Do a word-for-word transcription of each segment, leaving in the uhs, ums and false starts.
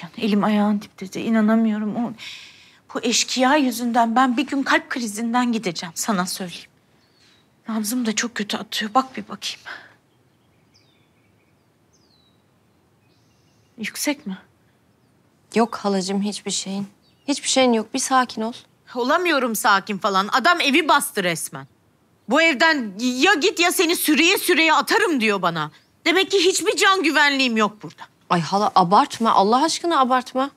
konuşurken elim ayağım titredi. İnanamıyorum. O, bu eşkıya yüzünden ben bir gün kalp krizinden gideceğim, sana söyleyeyim. Nabzım da çok kötü atıyor. Bak bir bakayım. Yüksek mi? Yok halacığım, hiçbir şeyin. Hiçbir şeyin yok. Bir sakin ol. Olamıyorum sakin falan. Adam evi bastı resmen. Bu evden ya git ya seni süreye süreye atarım diyor bana. Demek ki hiçbir can güvenliğim yok burada. Ay hala abartma. Allah aşkına abartma.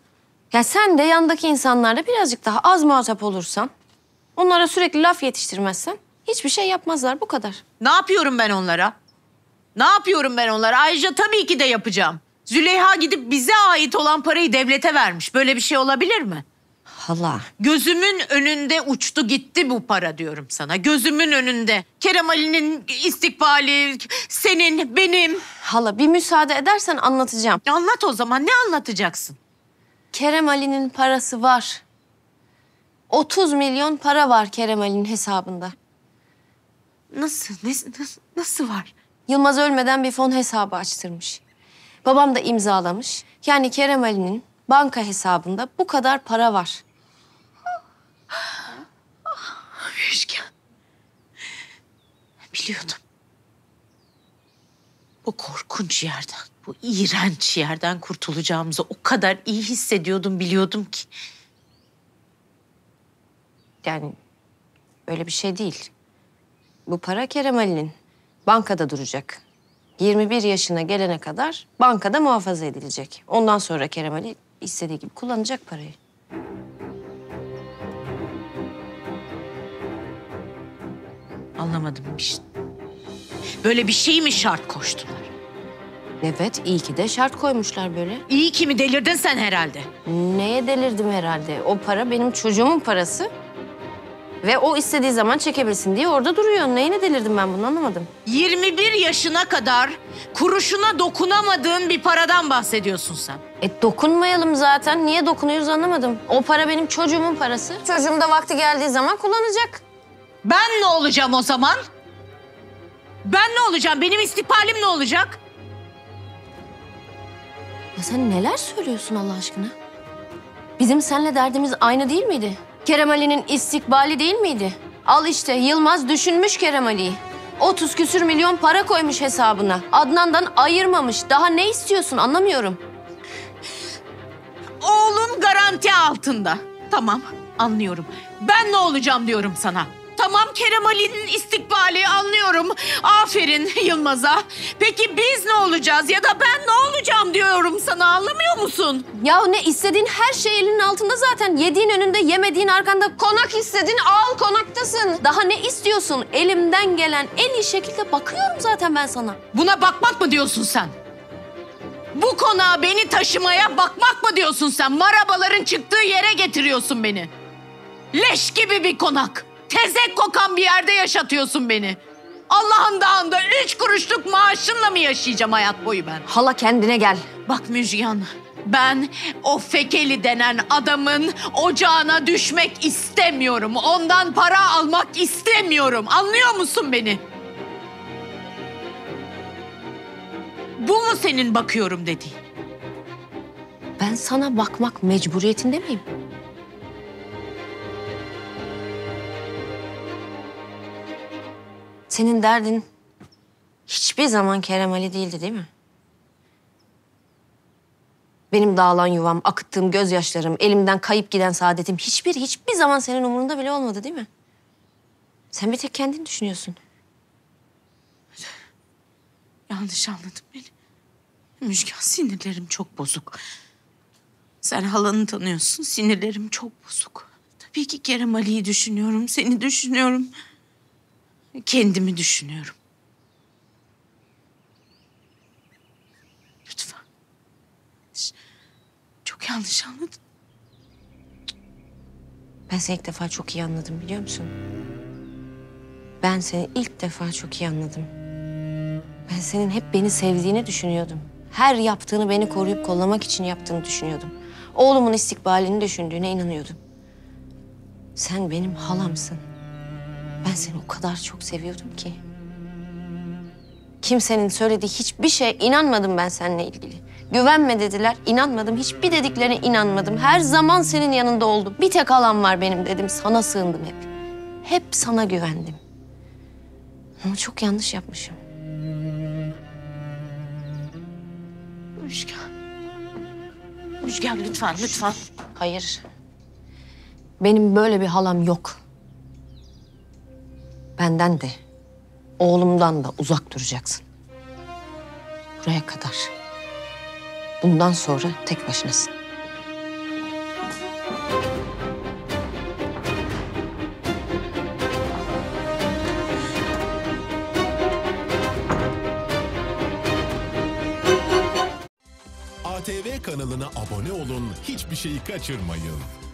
Ya sen de yandaki insanlarla birazcık daha az muhatap olursan, onlara sürekli laf yetiştirmezsen hiçbir şey yapmazlar. Bu kadar. Ne yapıyorum ben onlara? Ne yapıyorum ben onlara? Ayrıca tabii ki de yapacağım. Züleyha gidip bize ait olan parayı devlete vermiş. Böyle bir şey olabilir mi? Hala. Gözümün önünde uçtu gitti bu para diyorum sana. Gözümün önünde. Kerem Ali'nin istikbali, senin, benim. Hala bir müsaade edersen anlatacağım. Anlat o zaman. Ne anlatacaksın? Kerem Ali'nin parası var. otuz milyon para var Kerem Ali'nin hesabında. Nasıl? Nasıl, nasıl var? Yılmaz ölmeden bir fon hesabı açtırmış. Babam da imzalamış. Yani Kerem Ali'nin banka hesabında bu kadar para var. Müjgan. Biliyordum. Bu korkunç yerden, bu iğrenç yerden kurtulacağımızı o kadar iyi hissediyordum, biliyordum ki. Yani öyle bir şey değil. Bu para Kerem Ali'nin. Bankada duracak. yirmi bir yaşına gelene kadar bankada muhafaza edilecek. Ondan sonra Kerem Ali istediği gibi kullanacak parayı. Anlamadım işte. Böyle bir şey mi şart koştular? Evet, iyi ki de şart koymuşlar böyle. İyi ki mi? Delirdin sen herhalde. Neye delirdim herhalde? O para benim çocuğumun parası. Ve o istediği zaman çekebilsin diye orada duruyor. Neyine delirdim ben bunu anlamadım. yirmi bir yaşına kadar kuruşuna dokunamadığın bir paradan bahsediyorsun sen. E dokunmayalım zaten. Niye dokunuyoruz anlamadım. O para benim çocuğumun parası. Çocuğum da vakti geldiği zaman kullanacak. Ben ne olacağım o zaman? Ben ne olacağım? Benim istikbalim ne olacak? Ya sen neler söylüyorsun Allah aşkına? Bizim seninle derdimiz aynı değil miydi? Kerem Ali'nin istikbali değil miydi? Al işte Yılmaz düşünmüş Kerem Ali'yi. otuz küsür milyon para koymuş hesabına. Adnan'dan ayırmamış. Daha ne istiyorsun anlamıyorum. Oğlum garanti altında. Tamam anlıyorum. Ben ne olacağım diyorum sana. Tamam Kerem Ali'nin istikbali anlıyorum. Aferin Yılmaz'a. Peki biz ne olacağız ya da ben ne olacağım diyorum sana, anlamıyor musun? Ya ne istediğin her şey elinin altında zaten. Yediğin önünde, yemediğin arkanda. Konak istedin al konaktasın. Daha ne istiyorsun? Elimden gelen en iyi şekilde bakıyorum zaten ben sana. Buna bakmak mı diyorsun sen? Bu konağa beni taşımaya bakmak mı diyorsun sen? Marabaların çıktığı yere getiriyorsun beni. Leş gibi bir konak. Tezek kokan bir yerde yaşatıyorsun beni. Allah'ın dağında üç kuruşluk maaşınla mı yaşayacağım hayat boyu ben? Hala kendine gel. Bak Müjgan, ben o Fekeli denen adamın ocağına düşmek istemiyorum. Ondan para almak istemiyorum. Anlıyor musun beni? Bu mu senin bakıyorum dediğin? Ben sana bakmak mecburiyetinde miyim? Senin derdin hiçbir zaman Kerem Ali değildi değil mi? Benim dağılan yuvam, akıttığım gözyaşlarım, elimden kayıp giden saadetim hiçbir, hiçbir zaman senin umurunda bile olmadı değil mi? Sen bir tek kendini düşünüyorsun. Yanlış anladın beni. Müjgan, sinirlerim çok bozuk. Sen halanı tanıyorsun, sinirlerim çok bozuk. Tabii ki Kerem Ali'yi düşünüyorum, seni düşünüyorum. Kendimi düşünüyorum. Lütfen. Çok yanlış anladın. Ben seni ilk defa çok iyi anladım biliyor musun? Ben seni ilk defa çok iyi anladım. Ben senin hep beni sevdiğini düşünüyordum. Her yaptığını beni koruyup kollamak için yaptığını düşünüyordum. Oğlumun istikbalini düşündüğüne inanıyordum. Sen benim halamsın. Ben seni o kadar çok seviyordum ki. Kimsenin söylediği hiçbir şeye inanmadım ben seninle ilgili. Güvenme dediler, inanmadım. Hiçbir dediklerine inanmadım. Her zaman senin yanında oldum. Bir tek alan var benim dedim. Sana sığındım hep. Hep sana güvendim. Ama çok yanlış yapmışım. Müjgan. Müjgan lütfen, lütfen. Hayır. Benim böyle bir halam yok. Benden de, oğlumdan da uzak duracaksın. Buraya kadar. Bundan sonra tek başınasın. A T V kanalına abone olun, hiçbir şeyi kaçırmayın.